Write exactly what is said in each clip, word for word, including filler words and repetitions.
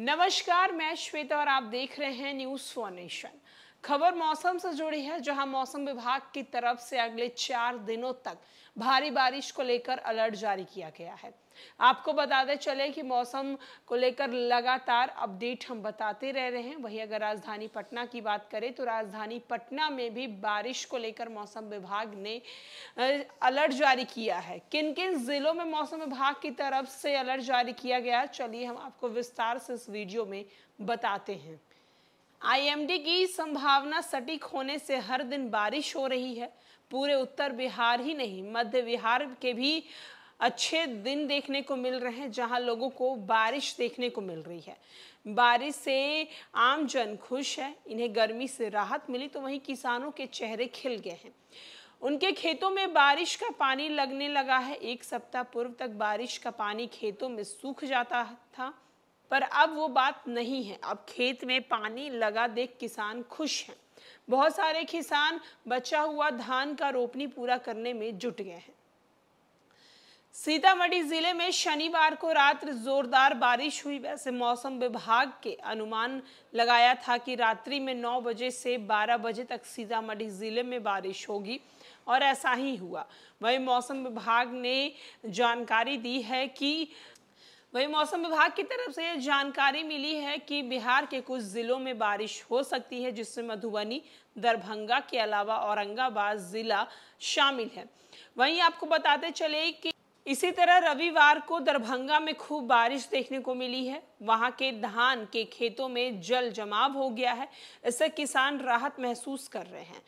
नमस्कार, मैं श्वेता और आप देख रहे हैं न्यूज़ फ़ॉर नेशन। खबर मौसम से जुड़ी है, जहां मौसम विभाग की तरफ से अगले चार दिनों तक भारी बारिश को लेकर अलर्ट जारी किया गया है। आपको बताते चले कि मौसम को लेकर लगातार अपडेट हम बताते रह रहे हैं। वहीं अगर राजधानी पटना की बात करें तो राजधानी पटना में भी बारिश को लेकर मौसम विभाग ने अलर्ट जारी किया है। किन किन जिलों में मौसम विभाग की तरफ से अलर्ट जारी किया गया, चलिए हम आपको विस्तार से इस वीडियो में बताते हैं। आईएमडी की संभावना सटीक होने से हर दिन बारिश हो रही है। पूरे उत्तर बिहार ही नहीं, मध्य बिहार के भी अच्छे दिन देखने को मिल रहे हैं, जहां लोगों को बारिश देखने को मिल रही है। बारिश से आम जन खुश है, इन्हें गर्मी से राहत मिली, तो वहीं किसानों के चेहरे खिल गए हैं। उनके खेतों में बारिश का पानी लगने लगा है। एक सप्ताह पूर्व तक बारिश का पानी खेतों में सूख जाता था, पर अब वो बात नहीं है। अब खेत में पानी लगा देख किसान खुश हैं। बहुत सारे किसान बचा हुआ धान का रोपनी पूरा करने में जुट गए हैं। सीतामढ़ी जिले में शनिवार को रात्र जोरदार बारिश हुई। वैसे मौसम विभाग के अनुमान लगाया था कि रात्रि में नौ बजे से बारह बजे तक सीतामढ़ी जिले में बारिश होगी, और ऐसा ही हुआ। वही मौसम विभाग ने जानकारी दी है कि वहीं मौसम विभाग की तरफ से जानकारी मिली है कि बिहार के कुछ जिलों में बारिश हो सकती है, जिसमें मधुबनी, दरभंगा के अलावा औरंगाबाद जिला शामिल है। वहीं आपको बताते चले कि इसी तरह रविवार को दरभंगा में खूब बारिश देखने को मिली है। वहां के धान के खेतों में जल जमाव हो गया है, इससे किसान राहत महसूस कर रहे हैं।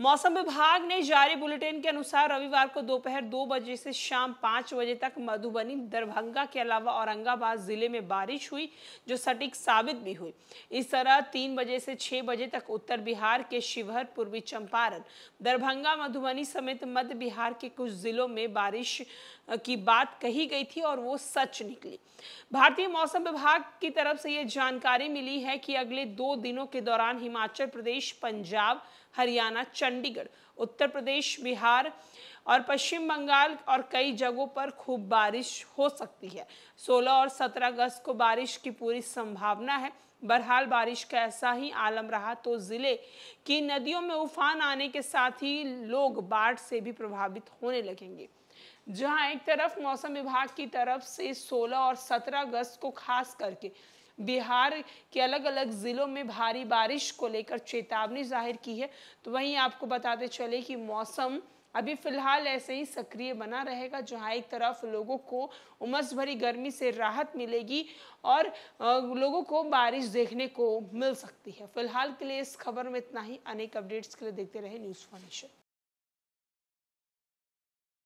मौसम विभाग ने जारी बुलेटिन के अनुसार रविवार को दोपहर दो बजे से शाम पाँच बजे तक मधुबनी, दरभंगा के अलावा औरंगाबाद जिले में बारिश हुई, जो सटीक साबित भी हुई। इस तरह तीन बजे से छः बजे तक उत्तर बिहार के शिवहर, पूर्वी चंपारण, दरभंगा, मधुबनी समेत मध्य बिहार के कुछ जिलों में बारिश की बात कही गई थी और वो सच निकली। भारतीय मौसम विभाग की तरफ से ये जानकारी मिली है कि अगले दो दिनों के दौरान हिमाचल प्रदेश, पंजाब, हरियाणा, चंडीगढ़, उत्तर प्रदेश, बिहार और पश्चिम बंगाल और कई जगहों पर खूब बारिश हो सकती है। सोलह और सत्रह अगस्त को बारिश की पूरी संभावना है। बहरहाल बारिश का ऐसा ही आलम रहा तो जिले की नदियों में उफान आने के साथ ही लोग बाढ़ से भी प्रभावित होने लगेंगे। जहां एक तरफ मौसम विभाग की तरफ से सोलह और सत्रह अगस्त को खास करके बिहार के अलग अलग जिलों में भारी बारिश को लेकर चेतावनी जाहिर की है, तो वहीं आपको बताते चले कि मौसम अभी फिलहाल ऐसे ही सक्रिय बना रहेगा। जहां एक तरफ लोगों को उमस भरी गर्मी से राहत मिलेगी और लोगों को बारिश देखने को मिल सकती है। फिलहाल के लिए इस खबर में इतना ही। अनेक अपडेट्स के लिए देखते रहे न्यूज़ फ़ॉर नेशन।